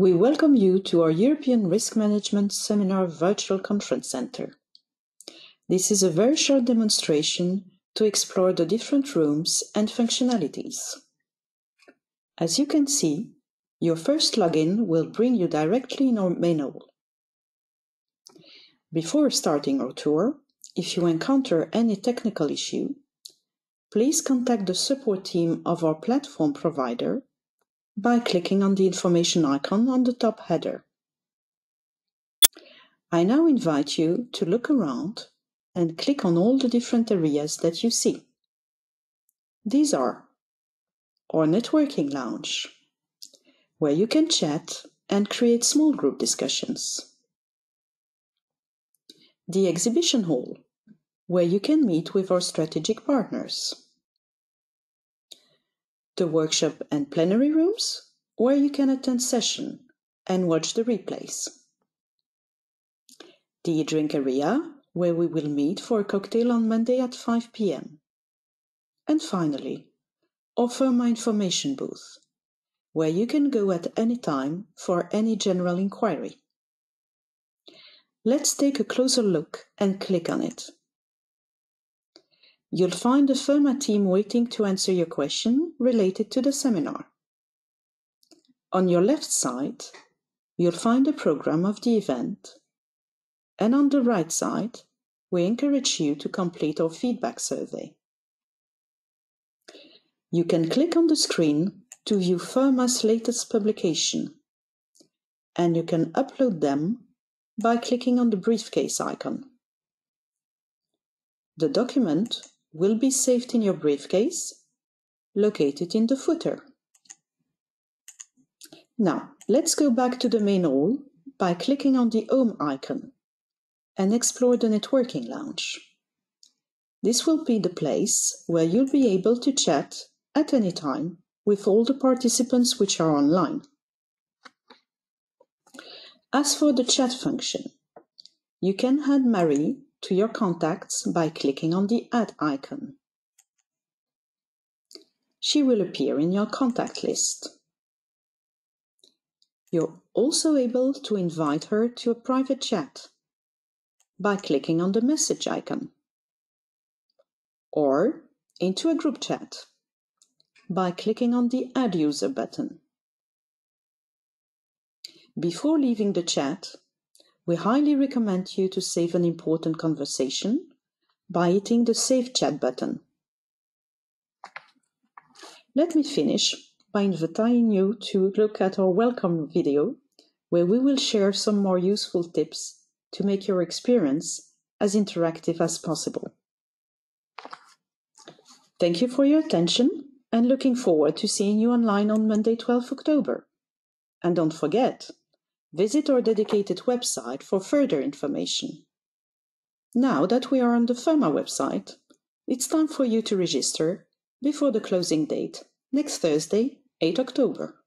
We welcome you to our European Risk Management Seminar Virtual Conference Center. This is a very short demonstration to explore the different rooms and functionalities. As you can see, your first login will bring you directly in our main hall. Before starting our tour, if you encounter any technical issue, please contact the support team of our platform provider by clicking on the information icon on the top header. I now invite you to look around and click on all the different areas that you see. These are our networking lounge, where you can chat and create small group discussions. The exhibition hall, where you can meet with our strategic partners. The workshop and plenary rooms, where you can attend session and watch the replays. The drink area, where we will meet for a cocktail on Monday at 5 p.m. And finally, our FERMA information booth, where you can go at any time for any general inquiry. Let's take a closer look and click on it. You'll find the FERMA team waiting to answer your question related to the seminar. On your left side, you'll find the program of the event. And on the right side, we encourage you to complete our feedback survey. You can click on the screen to view FERMA's latest publication, and you can upload them by clicking on the briefcase icon. The document will be saved in your briefcase, located in the footer. Now, let's go back to the main hall by clicking on the Home icon and explore the networking lounge. This will be the place where you'll be able to chat at any time with all the participants which are online. As for the chat function, you can add Marie to your contacts by clicking on the Add icon. She will appear in your contact list. You're also able to invite her to a private chat by clicking on the message icon, or into a group chat by clicking on the Add User button. Before leaving the chat, we highly recommend you to save an important conversation by hitting the Save Chat button. Let me finish by inviting you to look at our welcome video, where we will share some more useful tips to make your experience as interactive as possible. Thank you for your attention, and looking forward to seeing you online on Monday, 12th October. And don't forget, visit our dedicated website for further information. Now that we are on the FERMA website, it's time for you to register before the closing date next Thursday, 8 October.